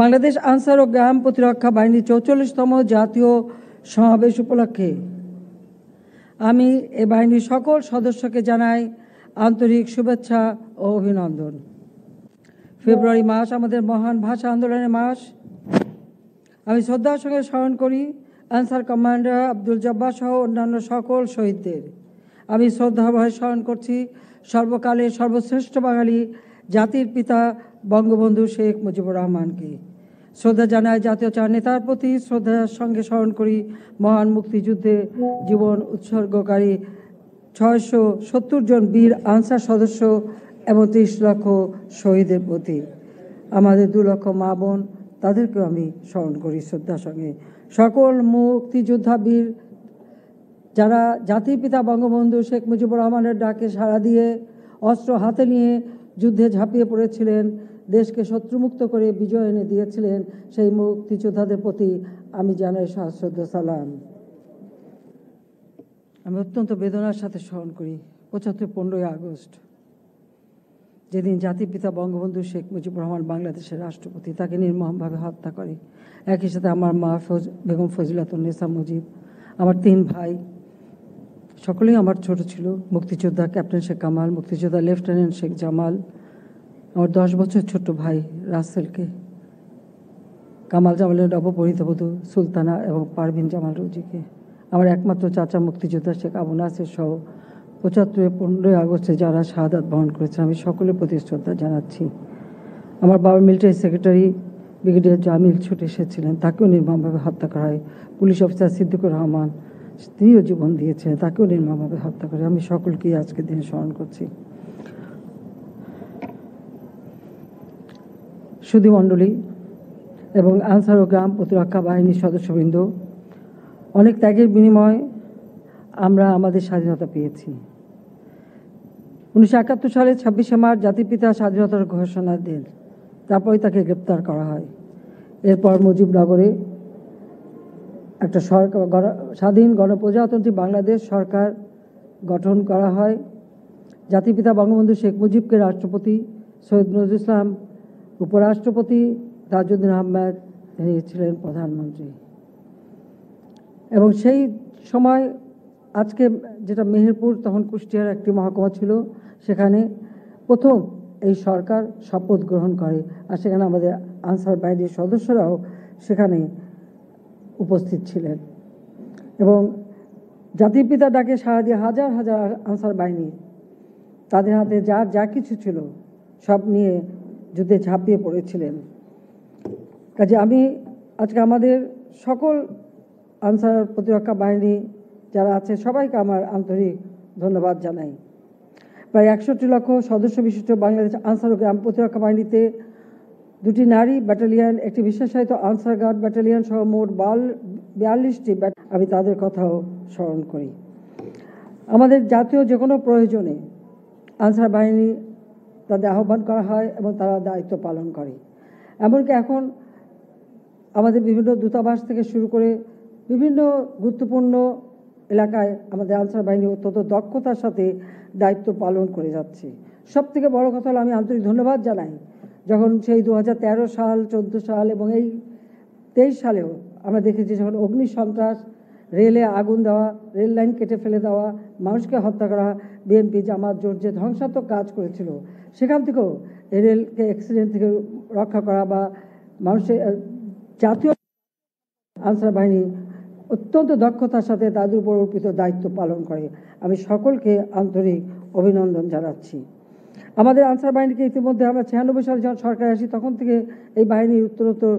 বাংলাদেশ আনসার ও গ্রাম প্রতিরক্ষা বাহিনীর ৪৪তম জাতীয় সমাবেশ উপলক্ষে আমি এই বাহিনীর সকল সদস্যকে জানাই আন্তরিক শুভেচ্ছা ও অভিনন্দন। ফেব্রুয়ারি মাস আমাদের মহান ভাষা আন্দোলনের মাস। আমি শ্রদ্ধার সঙ্গে স্মরণ করি আনসার কমান্ডার আব্দুল জব্বার সহ অন্যান্য সকল শহীদদের। আমি শ্রদ্ধাভয়ে স্মরণ করছি সর্বকালের সর্বশ্রেষ্ঠ বাঙালি জাতির পিতা বঙ্গবন্ধু শেখ মুজিবুর রহমানকে। শ্রদ্ধা জানায় জাতীয় চার নেতার প্রতি। শ্রদ্ধার সঙ্গে স্মরণ করি মহান মুক্তিযুদ্ধে জীবন উৎসর্গকারী ৬৭০ জন বীর আনসার সদস্য এবং ৩০ লক্ষ শহীদের প্রতি। আমাদের ২ লক্ষ মা বোন, তাদেরকেও আমি স্মরণ করি শ্রদ্ধার সঙ্গে। সকল মুক্তিযোদ্ধা বীর যারা জাতির পিতা বঙ্গবন্ধু শেখ মুজিবুর রহমানের ডাকে সাড়া দিয়ে অস্ত্র হাতে নিয়ে যুদ্ধে ঝাঁপিয়ে পড়েছিলেন, দেশকে শত্রুমুক্ত করে বিজয় এনে দিয়েছিলেন, সেই মুক্তিযোদ্ধাদের প্রতি আমি জানাই সহস্র সালাম। আমি অত্যন্ত বেদনার সাথে স্মরণ করি ৭৫-১৫ই আগস্ট, যেদিন জাতির পিতা বঙ্গবন্ধু শেখ মুজিবুর রহমান বাংলাদেশের রাষ্ট্রপতি, তাকে নির্মমভাবে হত্যা করে। একই সাথে আমার মা হাফেজ বেগম ফজলুতুন নেসা মুজিব, আমার 3 ভাই, সকলেই আমার ছোট ছিল। মুক্তিযোদ্ধা ক্যাপ্টেন শেখ কামাল, মুক্তিযোদ্ধা লেফটেন্যান্ট শেখ জামাল, আমার 10 বছর ছোট ভাই রাসেলকে, কামাল জামালের নবপরিণীত বধূ সুলতানা এবং পারভিন জামাল রোজিকে, আমার একমাত্র চাচা মুক্তিযোদ্ধা শেখ আবু নাসির সহ ৭৫-১৫ই আগস্টে যারা শাহাদাত বহন করেছেন, আমি সকলের প্রতি শ্রদ্ধা জানাচ্ছি। আমার বাবা মিলিটারি সেক্রেটারি ব্রিগেডিয়ার জামিল ছুটে এসেছিলেন, তাকেও নির্মমভাবে হত্যা করা হয়। পুলিশ অফিসার সিদ্দিকুর রহমান, তিনিও জীবন দিয়েছেন, তাকেও নির্মমভাবে হত্যা করে। আমি সকলকেই আজকের দিনে স্মরণ করছি। সুধী মণ্ডলী এবং আনসার ও গ্রাম প্রতিরক্ষা বাহিনীর সদস্যবৃন্দ, অনেক ত্যাগের বিনিময়ে আমরা আমাদের স্বাধীনতা পেয়েছি। ১৯৭১ সালে ২৬শে মার্চ জাতির পিতা স্বাধীনতার ঘোষণা দেন, তারপরে তাকে গ্রেপ্তার করা হয়। এরপর মুজিবনগরে একটা সরকার, স্বাধীন গণপ্রজাতন্ত্রী বাংলাদেশ সরকার গঠন করা হয়। জাতির পিতা বঙ্গবন্ধু শেখ মুজিবকে রাষ্ট্রপতি, সৈয়দ নজরুল ইসলাম উপরাষ্ট্রপতি, তাজুদ্দিন আহমদ তিনি ছিলেন প্রধানমন্ত্রী। এবং সেই সময় আজকে যেটা মেহেরপুর, তখন কুষ্টিয়ার একটি মহকুমা ছিল, সেখানে প্রথম এই সরকার শপথ গ্রহণ করে। আর সেখানে আমাদের আনসার বাহিনীর সদস্যরাও সেখানে উপস্থিত ছিলেন। এবং জাতির পিতা ডাকে সাড়া দিয়ে হাজার হাজার আনসার বাহিনী তাদের হাতে যার যা কিছু ছিল সব নিয়ে যুদ্ধে ঝাঁপিয়ে পড়েছিলেন। কাজে আমি আজকে আমাদের সকল আনসার প্রতিরক্ষা বাহিনী যারা আছে সবাইকে আমার আন্তরিক ধন্যবাদ জানাই। প্রায় ৬১ লক্ষ সদস্য বিশিষ্ট বাংলাদেশ আনসার ও গ্রাম প্রতিরক্ষা বাহিনীতে 2টি নারী ব্যাটালিয়ন, একটি বিশেষায়িত আনসার গার্ড ব্যাটালিয়ন সহ মোট 42টি আমি তাদের কথাও স্মরণ করি। আমাদের জাতীয় যে কোনো প্রয়োজনে আনসার বাহিনী তাদের আহ্বান করা হয় এবং তারা দায়িত্ব পালন করে। এমনকি এখন আমাদের বিভিন্ন দূতাবাস থেকে শুরু করে বিভিন্ন গুরুত্বপূর্ণ এলাকায় আমাদের আনসার বাহিনী অত্যন্ত দক্ষতার সাথে দায়িত্ব পালন করে যাচ্ছে। সব থেকে বড় কথা হলো, আমি আন্তরিক ধন্যবাদ জানাই, যখন সেই ২০১৩ সাল, ১৪ সাল এবং এই ২৩ সালেও আমরা দেখেছি, যখন অগ্নি সন্ত্রাস, রেলে আগুন দেওয়া, রেল লাইন কেটে ফেলে দেওয়া, মানুষকে হত্যা করা, বিএনপি জামাত জোট যে ধ্বংসাত্মক কাজ করেছিল, সেখান থেকেও রেলকে অ্যাক্সিডেন্ট থেকে রক্ষা করা বা মানুষের জাতীয় আনসার বাহিনী অত্যন্ত দক্ষতার সাথে তাদের উপর অর্পিত দায়িত্ব পালন করে। আমি সকলকে আন্তরিক অভিনন্দন জানাচ্ছি। আমাদের আনসার বাহিনীকে ইতিমধ্যে আমরা 96 সালে যখন সরকারে আসি, তখন থেকে এই বাহিনীর উত্তরোত্তর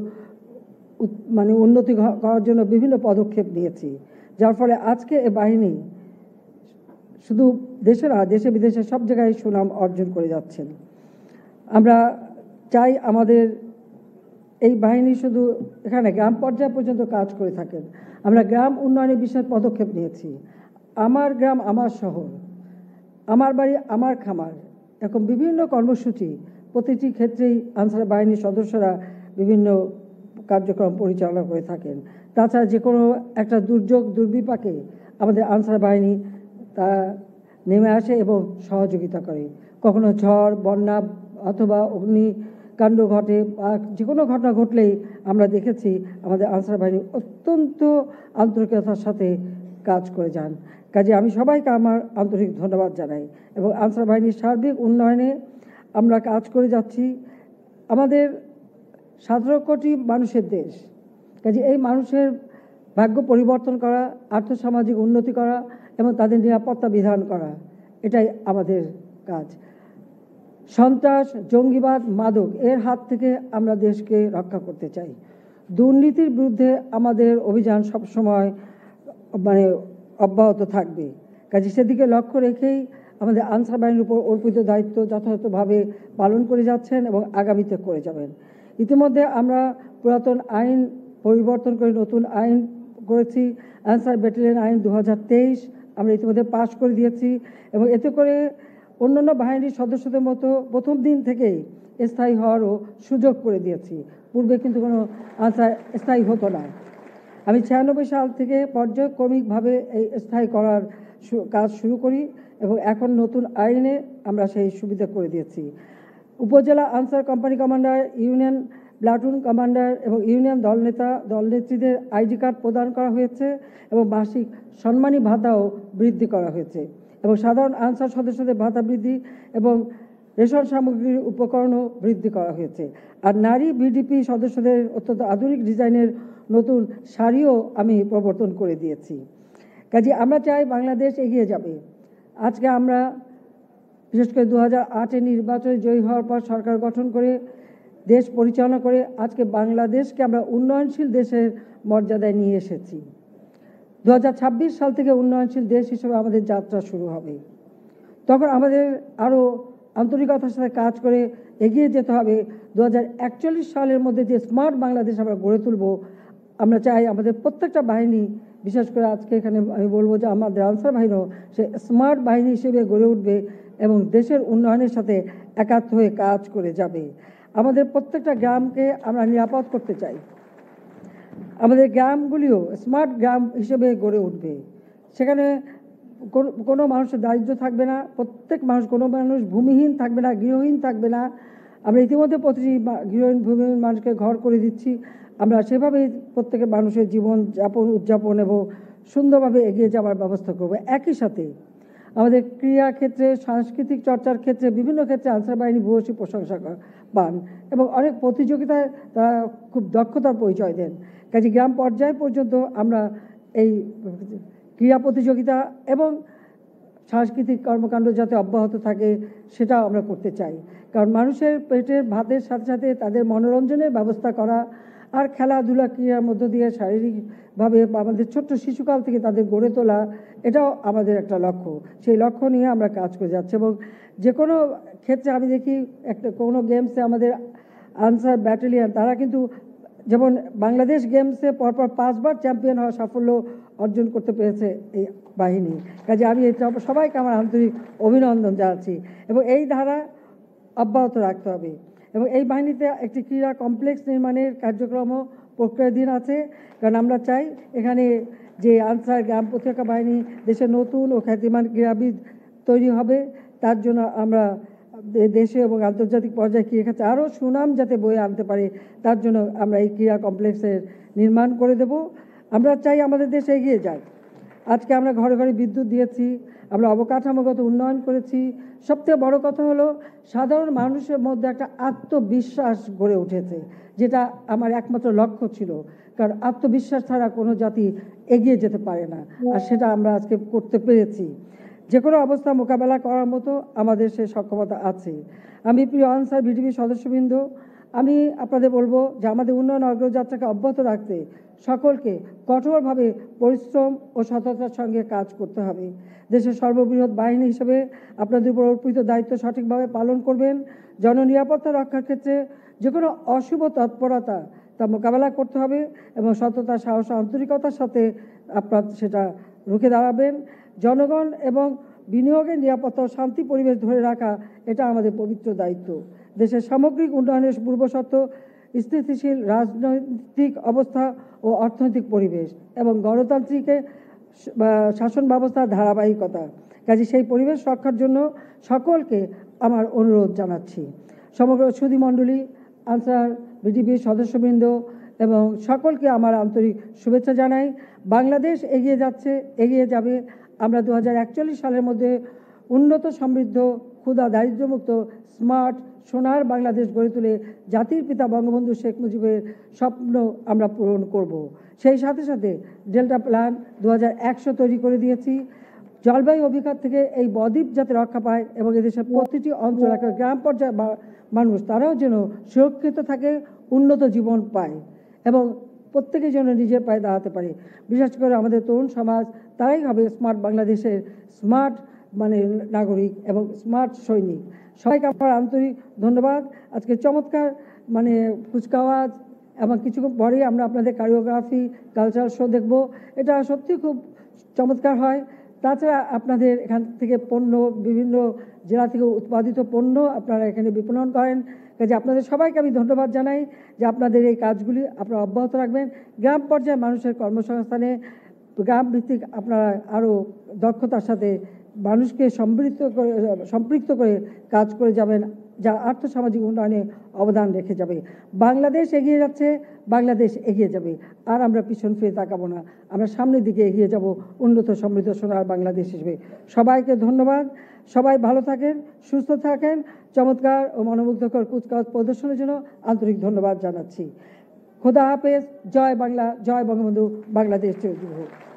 উন্নতি করার জন্য বিভিন্ন পদক্ষেপ নিয়েছি, যার ফলে আজকে এই বাহিনী শুধু দেশে না, দেশে বিদেশে সব জায়গায় সুনাম অর্জন করে যাচ্ছেন। আমরা চাই আমাদের এই বাহিনী শুধু এখানে গ্রাম পর্যায় পর্যন্ত কাজ করে থাকেন। আমরা গ্রাম উন্নয়নে বিশেষ পদক্ষেপ নিয়েছি। আমার গ্রাম আমার শহর, আমার বাড়ি আমার খামার, এরকম বিভিন্ন কর্মসূচি প্রতিটি ক্ষেত্রেই আনসার বাহিনীর সদস্যরা বিভিন্ন কার্যক্রম পরিচালনা করে থাকেন। তাছাড়া যে কোনো একটা দুর্যোগ, দুর্বিপাকে আমাদের আনসার বাহিনী তারা নেমে আসে এবং সহযোগিতা করে। কখনো ঝড়, বন্যা অথবা অগ্নি कांड घटे जेको घटना घटले आमरा देखेछि आमादेर आंसार बाहिनी अत्यंत आंतरिकतार साथे काज करे जान। काजे आमी सबाइके आमार आंतरिक धन्यवाद जानाई एबं आंसार बाहिनीर सार्बिक उन्नयने आमरा काज करे जाচ্ছি। आमादेर 17 कोटी मानुषेर देश, काजे एई मानुषेर भाग्य परिवर्तन करा, आर्थिक उन्नति करा एबं तादेर निरापत्ता विधान करा एटाई आमादेर काज। सन्त्रास, जंगीबाद, मादक एर हाथ थेके आमरा देश के रक्षा करते चाई। दुर्नीतिर बिरुद्धे आमादेर अभियान सब समय माने अब्याहत थाकबे। काजेई सेदिके लक्ष्य रेखेई आमादेर आंसार बाहिनीर उपर अर्पित दायित्व यथार्थभावे पालन करे जाच्छेन एबं आगामीते करे जाबेन। इतिमध्ये आमरा पुरातन आईन परिवर्तन करे नतून आईन करेछि। आंसार बैटालियन आईन 2023 आमरा इतिमध्ये पास करे दियेछि एबं एते करे अन्यान्य बाहिनीर सदस्यदेर मतो प्रथम दिन थेकेई स्थायी होवारो सुयोग करे दियेछि। पूर्वे किन्तु कोनो आंसार स्थायी हतो ना। आमि 96 साल थेके पर्यायक्रमिकभावे एई स्थायी करार काज शुरू करी एबं एखन नतून आईने आमरा सेई सुविधा करे दियेछि। उपजेला Ansar company commander, union platoon commander एबं ইউনিয়ন दलनेता दलनेत्रीदेर आईडी कार्ड प्रदान करा हयेছে एबं मासिक सम्मानी भाताओ बृद्धि करा हयेছে एवं साधारण आंसार सदस्यदेर भाता बृद्धि एवं रेशन सामग्रीर उपकरणओ बृद्धि करा हयेছে। आर नारी बीडीपी सदस्यदेर अत्यंत आधुनिक डिजाइनेर नतून शाड़ीओ आमि प्रवर्तन करे दियेছি। काजेই आमरा चाই বাংলাদেশ এগিয়ে যাবে। আজকে আমরা বিশেষ করে 2008 নির্বাচনে জয়ী হওয়ার পর সরকার গঠন করে দেশ পরিচালনা করে আজকে বাংলাদেশকে আমরা উন্নয়নশীল দেশের মর্যাদায় নিয়ে এসেছি। 2026 साल থেকে উন্নয়নশীল দেশ হিসেবে আমাদের যাত্রা শুরু হবে। তখন আমাদের আরও আন্তরিকতার সাথে কাজ করে এগিয়ে যেতে হবে। 2041 সালের মধ্যে যে স্মার্ট বাংলাদেশ আমরা গড়ে তুলব আমরা চাই আমাদের প্রত্যেকটা বাহিনী, বিশেষ করে আজকে এখানে আমি বলবো যে আমাদের আনসার বাহিনীও সে স্মার্ট বাহিনী হিসেবে গড়ে উঠবে এবং দেশের উন্নয়নের সাথে একাত্ম হয়ে কাজ করে যাবে। আমাদের প্রত্যেকটা গ্রামকে আমরা নিরাপদ করতে চাই। আমাদের গ্রামগুলিও স্মার্ট গ্রাম হিসেবে গড়ে উঠবে। সেখানে কোনো মানুষের দারিদ্র্য থাকবে না, প্রত্যেক মানুষ কোনো মানুষ ভূমিহীন থাকবে না, গৃহহীন থাকবে না। আমরা ইতিমধ্যে প্রতিটি গৃহহীন ভূমিহীন মানুষকে ঘর করে দিচ্ছি। আমরা সেভাবেই প্রত্যেকের মানুষের জীবনযাপন উদযাপন এবং সুন্দরভাবে এগিয়ে যাওয়ার ব্যবস্থা করবো। একই সাথে আমাদের ক্রীড়া ক্ষেত্রে, সাংস্কৃতিক চর্চার ক্ষেত্রে বিভিন্ন ক্ষেত্রে আনসার বাহিনী ভূয়সী প্রশংসা পান এবং অনেক প্রতিযোগিতায় তারা খুব দক্ষতার পরিচয় দেন। কাজে গ্রাম পর্যায় পর্যন্ত আমরা এই ক্রীড়া প্রতিযোগিতা এবং সাংস্কৃতিক কর্মকাণ্ড যাতে অব্যাহত থাকে সেটাও আমরা করতে চাই। কারণ মানুষের পেটের ভাতের সাথে সাথে তাদের মনোরঞ্জনের ব্যবস্থা করা আর খেলাধুলা ক্রীড়ার মধ্য দিয়ে শারীরিকভাবে আমাদের ছোট্ট শিশুকাল থেকে তাদের গড়ে তোলা এটাও আমাদের একটা লক্ষ্য। সেই লক্ষ্য নিয়ে আমরা কাজ করে যাচ্ছি এবং যে কোনো ক্ষেত্রে আমি দেখি একটা কোনো গেমসে আমাদের আনসার ব্যাটালিয়ন তারা কিন্তু যেমন বাংলাদেশ গেমসে পরপর 5 বার চ্যাম্পিয়ন হওয়ার সাফল্য অর্জন করতে পেরেছে এই বাহিনী। কাজে আমি এটা সবাইকে আমার আন্তরিক অভিনন্দন জানাচ্ছি এবং এই ধারা অব্যাহত রাখতে হবে। এবং এই বাহিনীতে একটি ক্রীড়া কমপ্লেক্স নির্মাণের কার্যক্রমও প্রক্রিয়াধীন আছে। কারণ আমরা চাই এখানে যে আনসার গ্রাম প্রতিরক্ষা বাহিনী দেশের নতুন ও খ্যাতিমান ক্রীড়াবিদ তৈরি হবে। তার জন্য আমরা দেশে এবং আন্তর্জাতিক পর্যায়ে ক্রীড়া ক্ষেত্রে আরও সুনাম যাতে বয়ে আনতে পারে তার জন্য আমরা এই ক্রীড়া কমপ্লেক্সের নির্মাণ করে দেব। আমরা চাই আমাদের দেশে এগিয়ে যাক। আজকে আমরা ঘরে ঘরে বিদ্যুৎ দিয়েছি, আমরা অবকাঠামোগত উন্নয়ন করেছি। সবথেকে বড় কথা হলো সাধারণ মানুষের মধ্যে একটা আত্মবিশ্বাস গড়ে উঠেছে, যেটা আমার একমাত্র লক্ষ্য ছিল। কারণ আত্মবিশ্বাস ছাড়া কোনো জাতি এগিয়ে যেতে পারে না, আর সেটা আমরা আজকে করতে পেরেছি। যে কোনো অবস্থা মোকাবেলা করার মতো আমাদের সে সক্ষমতা আছে। আমি প্রিয় আনসার ভিডিপি সদস্যবৃন্দ, আমি আপনাদের বলবো যে আমাদের উন্নয়ন অগ্রযাত্রাকে অব্যাহত রাখতে সকলকে কঠোরভাবে পরিশ্রম ও সততার সঙ্গে কাজ করতে হবে। দেশের সর্ববৃহৎ বাহিনী হিসেবে আপনাদের উপর অর্পিত দায়িত্ব সঠিকভাবে পালন করবেন। জননিরাপত্তা রক্ষার ক্ষেত্রে যে কোনো অশুভ তৎপরতা তা মোকাবেলা করতে হবে এবং সততা, সাহস, আন্তরিকতার সাথে আপনার সেটা রুখে দাঁড়াবেন। জনগণ এবং বিনিয়োগের নিরাপত্তা ও শান্তি পরিবেশ ধরে রাখা এটা আমাদের পবিত্র দায়িত্ব। দেশের সামগ্রিক উন্নয়নের পূর্বশর্ত স্থিতিশীল রাজনৈতিক অবস্থা ও অর্থনৈতিক পরিবেশ এবং গণতান্ত্রিক শাসন ব্যবস্থার ধারাবাহিকতা। কাজে সেই পরিবেশ রক্ষার জন্য সকলকে আমার অনুরোধ জানাচ্ছি। সমগ্র সুধীমণ্ডলী, आंसार বিজিবি সদস্যবৃন্দ এবং সকলকে আমার আন্তরিক শুভেচ্ছা জানাই। বাংলাদেশ এগিয়ে যাচ্ছে, এগিয়ে যাবে। আমরা 2041 সালের মধ্যে উন্নত সমৃদ্ধ ক্ষুধা দারিদ্র্যমুক্ত স্মার্ট সোনার বাংলাদেশ গড়ে তুলে জাতির পিতা বঙ্গবন্ধু শেখ মুজিবের স্বপ্ন আমরা পূরণ করব। সেই সাথে সাথে ডেল্টা প্ল্যান 2100 তৈরি করে দিয়েছি। জলবায়ু অভিঘাত থেকে এই বদ্বীপ যাতে রক্ষা পায় এবং এদেশের প্রতিটি অঞ্চল গ্রাম পর্যায়ে মানুষ তারাও যেন সুরক্ষিত থাকে, উন্নত জীবন পায় এবং প্রত্যেকে যেন নিজের পায়ে দাঁড়াতে পারে। বিশেষ করে আমাদের তরুণ সমাজ তারাই হবে স্মার্ট বাংলাদেশের স্মার্ট নাগরিক এবং স্মার্ট সৈনিক। সবাইকে আমার আন্তরিক ধন্যবাদ। আজকে চমৎকার কুচকাওয়াজ এবং কিছু পরেই আমরা আপনাদের কোরিওগ্রাফি কালচারাল শো দেখব। এটা সত্যি খুব চমৎকার হয়। তাছাড়া আপনাদের এখান থেকে পণ্য, বিভিন্ন জেলা থেকে উৎপাদিত পণ্য আপনারা এখানে বিপণন করেন। কাজে আপনাদের সবাইকে আমি ধন্যবাদ জানাই যে আপনাদের এই কাজগুলি আপনারা অব্যাহত রাখবেন। গ্রাম পর্যায়ে মানুষের কর্মসংস্থানে গ্রাম ভিত্তিক আপনারা আরও দক্ষতার সাথে মানুষকে সম্পৃক্ত করে কাজ করে যাবেন, যা আর্থসামাজিক উন্নয়নে অবদান রেখে যাবে। বাংলাদেশ এগিয়ে যাচ্ছে, বাংলাদেশ এগিয়ে যাবে। আর আমরা পিছন ফিরে তাকাবো না, আমরা সামনের দিকে এগিয়ে যাব উন্নত সমৃদ্ধ সোনার বাংলাদেশ হিসেবে। সবাইকে ধন্যবাদ। সবাই ভালো থাকেন, সুস্থ থাকেন। চমৎকার ও মনোমুগ্ধকর কুচকাওয়াজ প্রদর্শনের জন্য আন্তরিক ধন্যবাদ জানাচ্ছি। খোদা হাফেজ। জয় বাংলা, জয় বঙ্গবন্ধু, বাংলাদেশ জয় হোক।